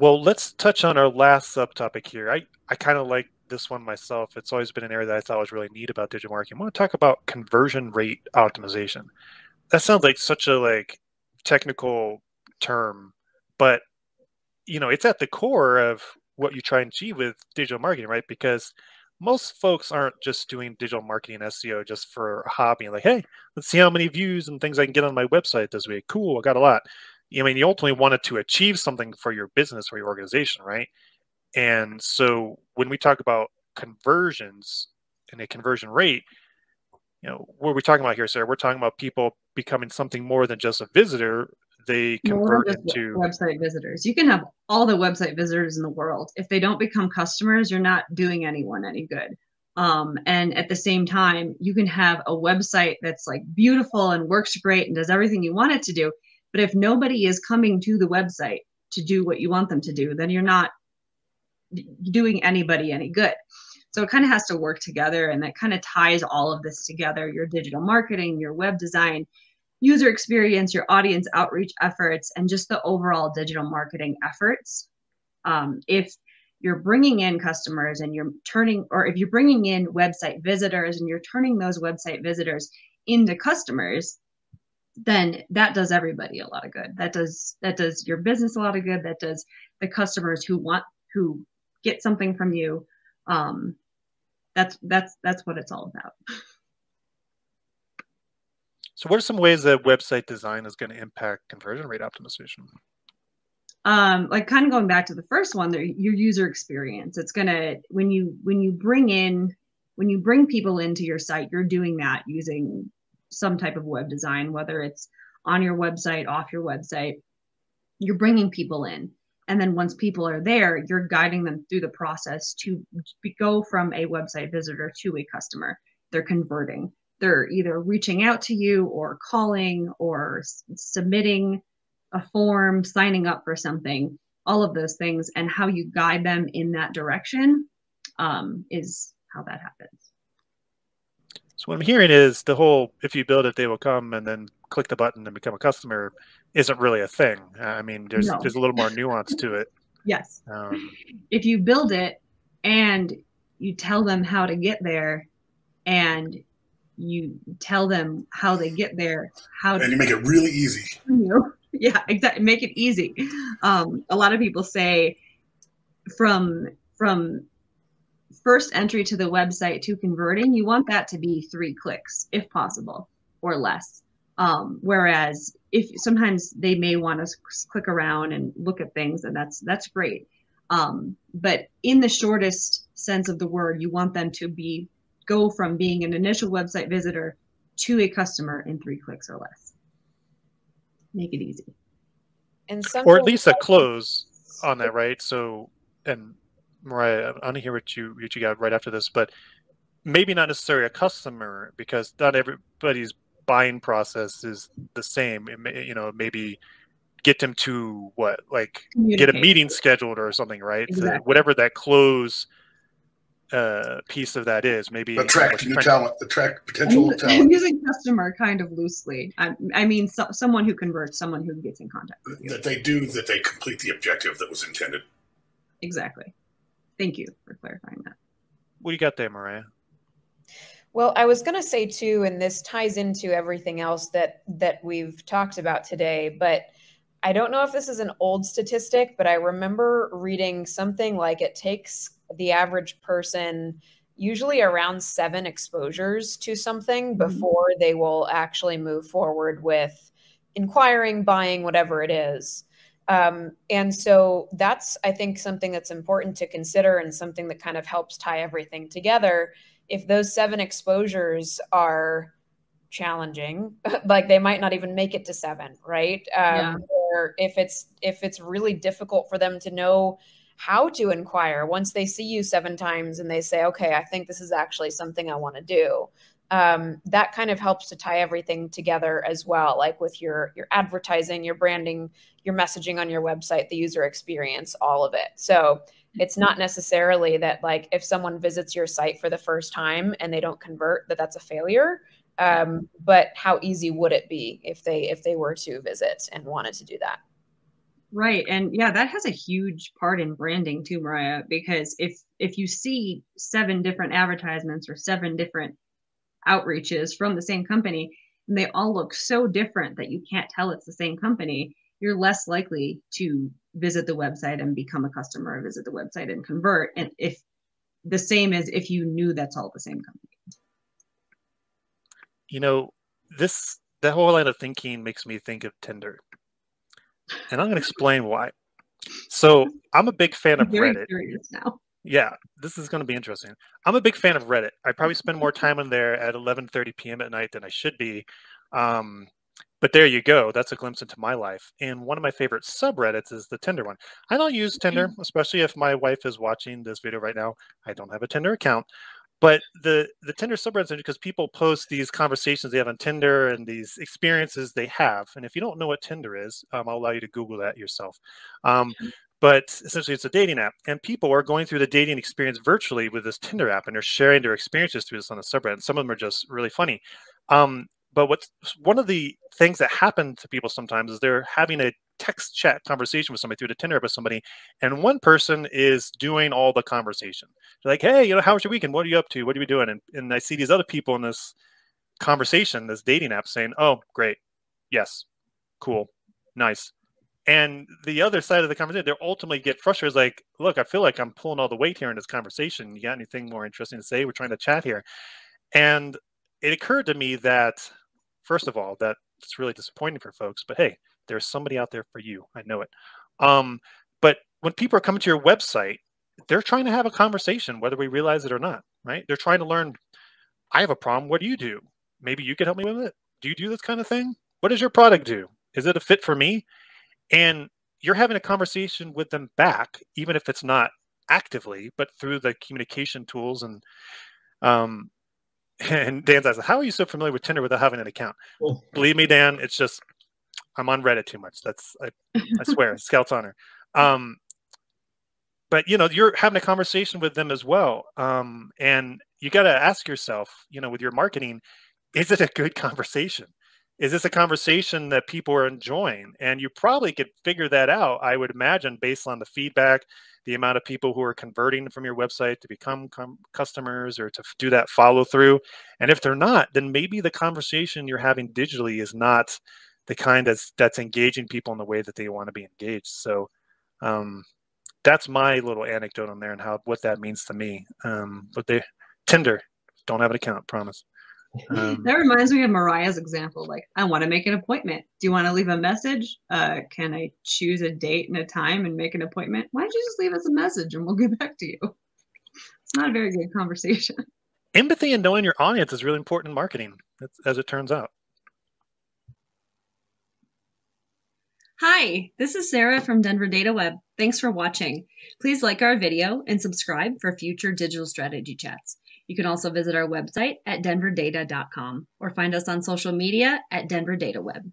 Well, let's touch on our last subtopic here. I kind of like this one myself. It's always been an area that I thought was really neat about digital marketing. I want to talk about conversion rate optimization. That sounds like such a technical term, but it's at the core of what you try and achieve with digital marketing, right? Because most folks aren't just doing digital marketing and SEO just for a hobby. Like, hey, let's see how many views and things I can get on my website this week. Cool, I got a lot. I mean, you ultimately wanted to achieve something for your business or your organization, right? And so when we talk about conversions and a conversion rate, what are we talking about here, Sarah? We're talking about people becoming something more than just a visitor. They convert into website visitors. You can have all the website visitors in the world. If they don't become customers, you're not doing anyone any good. And at the same time, you can have a website that's beautiful and works great and does everything you want it to do. But if nobody is coming to the website to do what you want them to do, then you're not doing anybody any good. So it kind of has to work together. And that kind of ties all of this together, your digital marketing, your web design, user experience, your audience outreach efforts, and just the overall digital marketing efforts. If you're bringing in customers and you're turning, or if you're bringing in website visitors and you're turning those website visitors into customers, then that does everybody a lot of good. That does your business a lot of good. That does the customers who get something from you. That's what it's all about. So what are some ways that website design is going to impact conversion rate optimization? Kind of going back to the first one, your user experience. It's going to, when you bring people into your site, you're doing that using some type of web design, whether it's on your website, off your website, you're bringing people in. And then once people are there, you're guiding them through the process to go from a website visitor to a customer. They're converting. They're either reaching out to you or calling or submitting a form, signing up for something, all of those things, and how you guide them in that direction is how that happens. So what I'm hearing is the whole, if you build it, they will come, and then click the button and become a customer isn't really a thing. I mean, there's a little more nuance to it. Yes. If you build it and you tell them how to get there and you tell them how they get there, and you make it really easy. Yeah, exactly. Make it easy. A lot of people say from first entry to the website to converting, you want that to be 3 clicks if possible or less. Whereas if sometimes they may want to click around and look at things, and that's great. But in the shortest sense of the word, you want them to go from being an initial website visitor to a customer in 3 clicks or less. Make it easy. And or at least a close on that, right? So, and Mariah, I want to hear what you got right after this, but maybe not necessarily a customer, because not everybody's buying process is the same. It may, maybe get them to get a meeting scheduled or something, right? Exactly. So whatever that close piece of that is, maybe attract new talent, attract potential talent. I'm using customer kind of loosely. I mean, someone who converts, someone who gets in contact with you. That they complete the objective that was intended. Exactly. Thank you for clarifying that. What do you got there, Mariah? Well, I was going to say too, and this ties into everything else that we've talked about today, but I don't know if this is an old statistic, but I remember reading something like it takes the average person usually around 7 exposures to something before they will actually move forward with inquiring, buying, whatever it is. And so that's, I think, something that's important to consider and something that kind of helps tie everything together. If those 7 exposures are challenging, like they might not even make it to 7, right? Yeah. Or if it's really difficult for them to know how to inquire once they see you 7 times and they say, okay, I think this is actually something I want to do. That kind of helps to tie everything together as well, like with your advertising, your branding, your messaging on your website, the user experience, all of it. So it's not necessarily that if someone visits your site for the first time and they don't convert, that's a failure. But how easy would it be if they were to visit and wanted to do that? Right. And yeah, that has a huge part in branding too, Mariah, because if you see 7 different advertisements or 7 different outreaches from the same company, and they all look so different that you can't tell it's the same company, you're less likely to visit the website and become a customer, or visit the website and convert. And if the same as if you knew that's all the same company. You know, that whole line of thinking makes me think of Tinder. And I'm going to explain why. So I'm a big fan of Reddit. Now. Yeah, this is going to be interesting. I'm a big fan of Reddit. I probably spend more time on there at 11:30 p.m. at night than I should be. But there you go. That's a glimpse into my life. And one of my favorite subreddits is the Tinder one. I don't use Tinder, especially if my wife is watching this video right now. I don't have a Tinder account. But the Tinder subreddits are because people post these conversations they have on Tinder and these experiences they have. And if you don't know what Tinder is, I'll allow you to Google that yourself. But essentially, it's a dating app. And people are going through the dating experience virtually with this Tinder app. And they're sharing their experiences through this on the subreddit. And some of them are just really funny. But one of the things that happen to people sometimes is they're having a text chat conversation with somebody through the Tinder app with somebody, and one person is doing all the conversation. They're like, hey, you know, how was your weekend? What are you up to? What are you doing? And I see these other people in this conversation, this dating app saying, oh, great. Yes. Cool. Nice. And the other side of the conversation, they ultimately get frustrated. It's like, look, I feel like I'm pulling all the weight here in this conversation. You got anything more interesting to say? We're trying to chat here. And it occurred to me that, first of all, that it's really disappointing for folks, but hey, there's somebody out there for you. I know it. But when people are coming to your website, they're trying to have a conversation, whether we realize it or not, right? They're trying to learn, I have a problem. What do you do? Maybe you could help me with it. Do you do this kind of thing? What does your product do? Is it a fit for me? And you're having a conversation with them back, even if it's not actively, but through the communication tools. And Dan's asking, how are you so familiar with Tinder without having an account? Oh. Believe me, Dan, it's just, I'm on Reddit too much. That's, I swear, Scout's honor. But, you know, you're having a conversation with them as well. And you got to ask yourself, you know, with your marketing, is it a good conversation? Is this a conversation that people are enjoying? And you probably could figure that out, I would imagine, based on the feedback, the amount of people who are converting from your website to become customers or to do that follow through. And if they're not, then maybe the conversation you're having digitally is not the kind that's engaging people in the way that they want to be engaged. So that's my little anecdote on there and what that means to me. But Tinder, don't have an account, promise. That reminds me of Mariah's example. Like, I want to make an appointment. Do you want to leave a message? Can I choose a date and a time and make an appointment? Why don't you just leave us a message and we'll get back to you? It's not a very good conversation. Empathy and knowing your audience is really important in marketing, as it turns out. Hi, this is Sarah from Denver Data Web. Thanks for watching. Please like our video and subscribe for future digital strategy chats. You can also visit our website at denverdata.com or find us on social media at Denver Data Web.